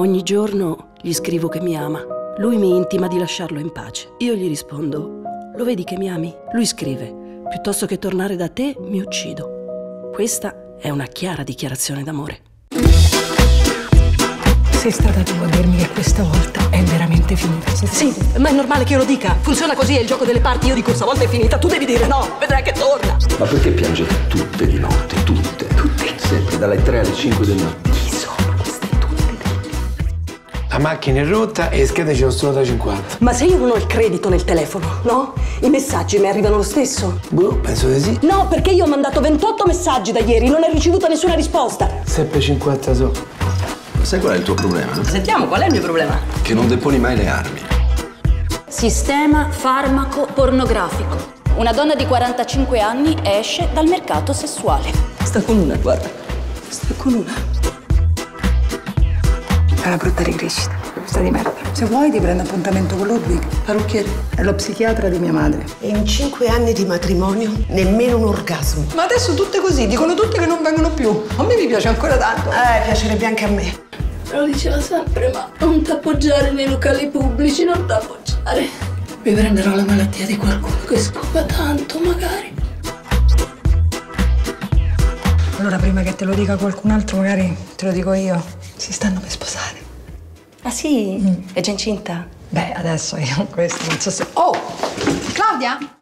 Ogni giorno gli scrivo che mi ama. Lui mi intima di lasciarlo in pace. Io gli rispondo: lo vedi che mi ami? Lui scrive: piuttosto che tornare da te, mi uccido. Questa è una chiara dichiarazione d'amore. Sei stata tu a dirmi che questa volta è veramente finita. Sì, ma è normale che io lo dica. Funziona così, è il gioco delle parti. Io dico: questa volta è finita, tu devi dire no, vedrai che torna. Ma perché piangete tutte di notte? Tutte? Sempre, dalle 3 alle 5 del notte. Chi sono queste tutte? La macchina è rotta e le schede ce ne sono da 50. Ma se io non ho il credito nel telefono, no? I messaggi mi arrivano lo stesso? Boh, penso di sì. No, perché io ho mandato 28 messaggi da ieri, non ho ricevuto nessuna risposta. Sempre 50 so. Sai qual è il tuo problema? Sentiamo, qual è il mio problema? Che non deponi mai le armi. Sistema farmaco pornografico. Una donna di 45 anni esce dal mercato sessuale. Sta con una, guarda. Sta con una. È una brutta ricrescita. Sta di merda. Se vuoi ti prendo appuntamento con Ludwig, parrucchiere. È lo psichiatra di mia madre. In 5 anni di matrimonio, nemmeno un orgasmo. Ma adesso tutte così, dicono tutte che non vengono più. A me mi piace ancora tanto. Piacerebbe anche a me. Lo diceva sempre, ma non t'appoggiare nei locali pubblici, non t'appoggiare. Mi prenderò la malattia di qualcuno che scopa tanto, magari. Allora, prima che te lo dica qualcun altro, magari te lo dico io. Si stanno per sposare. Ah sì? È già incinta? Beh, adesso io questo non so se... Oh! Claudia?